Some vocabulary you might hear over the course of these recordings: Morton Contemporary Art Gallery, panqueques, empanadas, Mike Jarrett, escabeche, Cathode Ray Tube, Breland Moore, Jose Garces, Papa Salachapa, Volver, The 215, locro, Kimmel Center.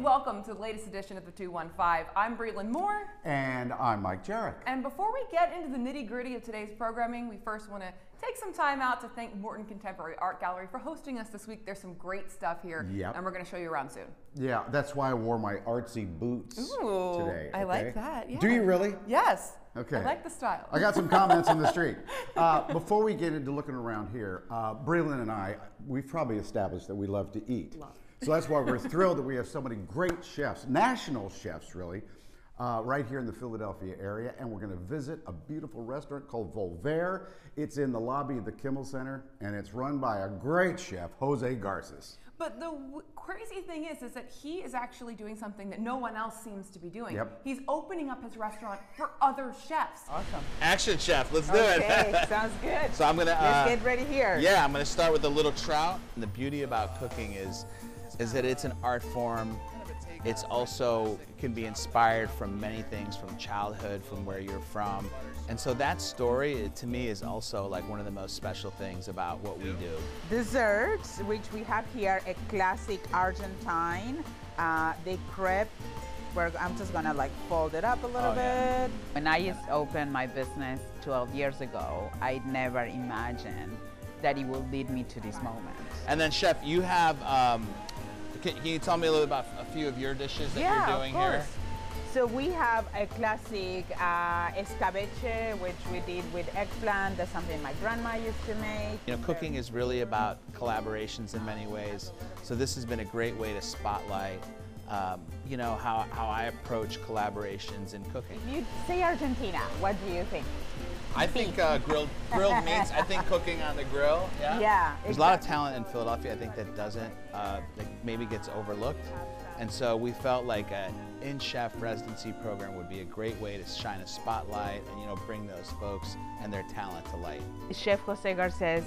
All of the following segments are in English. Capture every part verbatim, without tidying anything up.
and welcome to the latest edition of the two one five. I'm Breland Moore. And I'm Mike Jarrett. And before we get into the nitty-gritty of today's programming, we first want to take some time out to thank Morton Contemporary Art Gallery for hosting us this week. There's some great stuff here, yep. and we're going to show you around soon. Yeah, that's why I wore my artsy boots Ooh, today. Okay? I like that. Yeah. Do you really? Yes. Okay. I like the style. I got some comments on the street. Uh, before we get into looking around here, uh, Breland and I, we've probably established that we love to eat. Love. So that's why we're thrilled that we have so many great chefs, national chefs really, uh, right here in the Philadelphia area. And we're going to visit a beautiful restaurant called Volver. It's in the lobby of the Kimmel Center, and it's run by a great chef, Jose Garces. But the w crazy thing is, is that he is actually doing something that no one else seems to be doing. Yep. He's opening up his restaurant for other chefs. Awesome. Action chef, let's do okay, it. Okay, sounds good. So I'm gonna uh, let's get ready here. Yeah, I'm gonna start with the little trout. And the beauty about cooking is, is that it's an art form. It's also can be inspired from many things, from childhood, from where you're from. And so that story, to me, is also like one of the most special things about what we do. Desserts, which we have here, a classic Argentine. Uh, they crepe. We're, I'm just gonna like fold it up a little oh, yeah. bit. When I just opened my business twelve years ago, I never imagined that it will lead me to this moment. And then, Chef, you have, um, Can, can you tell me a little about a few of your dishes that yeah, you're doing of course. here? So we have a classic uh, escabeche, which we did with eggplant. That's something my grandma used to make. You know, cooking is really about collaborations in many ways. So this has been a great way to spotlight, um, you know, how, how I approach collaborations in cooking. If you say Argentina, what do you think? I think uh, grilled grilled meats. I think cooking on the grill. Yeah. yeah There's exactly. a lot of talent in Philadelphia. I think that doesn't uh, that maybe gets overlooked, and so we felt like an in chef residency program would be a great way to shine a spotlight and you know bring those folks and their talent to light. Chef Jose Garces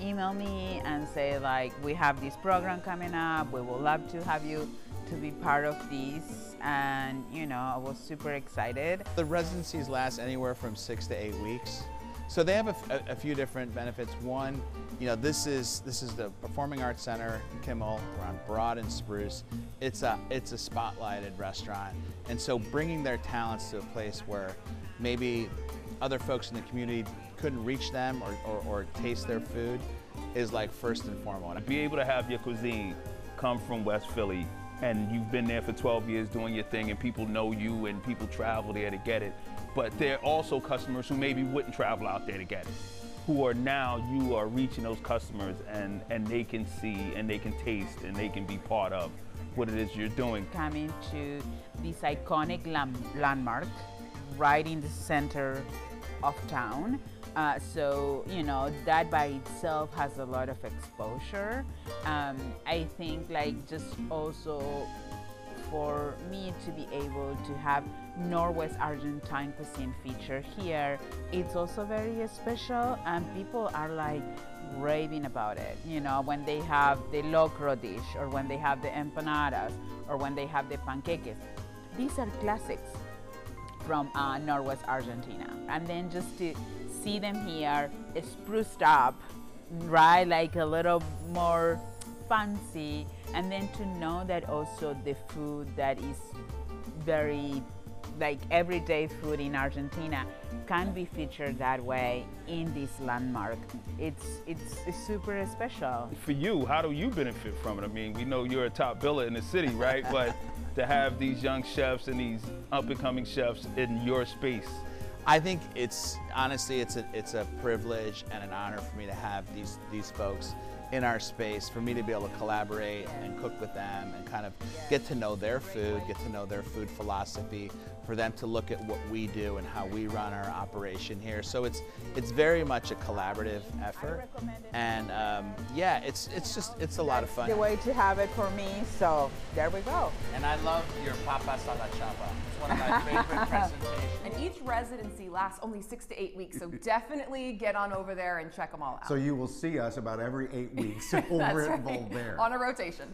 emailed me and say like we have this program coming up. We would love to have you to be part of these, and you know, I was super excited. The residencies last anywhere from six to eight weeks, so they have a, a, a few different benefits. One, you know, this is this is the Performing Arts Center in Kimmel. We're on Broad and Spruce. It's a it's a spotlighted restaurant, and so bringing their talents to a place where maybe other folks in the community couldn't reach them or or, or taste their food is like first and foremost. Be able to have your cuisine come from West Philly. And you've been there for twelve years doing your thing, and people know you, and people travel there to get it. But there are also customers who maybe wouldn't travel out there to get it, who are now, you are reaching those customers, and, and they can see, and they can taste, and they can be part of what it is you're doing. Coming to this iconic landmark, right in the center of town. Uh, so, you know, that by itself has a lot of exposure. Um, I think like just also for me to be able to have Northwest Argentine cuisine feature here, it's also very special, and people are like raving about it. You know, when they have the locro dish, or when they have the empanadas, or when they have the panqueques. These are classics from uh, Northwest Argentina. And then just to see them here, it's spruced up, right, like a little more fancy, and then to know that also the food that is very, like everyday food in Argentina can be featured that way in this landmark. It's, it's, it's super special. For you, how do you benefit from it? I mean, we know you're a top biller in the city, right? But to have these young chefs and these up-and-coming chefs in your space. I think it's, honestly, it's a, it's a privilege and an honor for me to have these, these folks in our space, for me to be able to collaborate and cook with them and kind of get to know their food, get to know their food philosophy, for them to look at what we do and how we run our operation here. So it's it's very much a collaborative effort, and um, yeah, it's it's just it's a lot of fun. The way to have it for me, so there we go. And I love your Papa Salachapa. It's one of my favorite presentations. And each residency lasts only six to eight weeks, so definitely get on over there and check them all out. So you will see us about every eight weeks over at Volver on a rotation.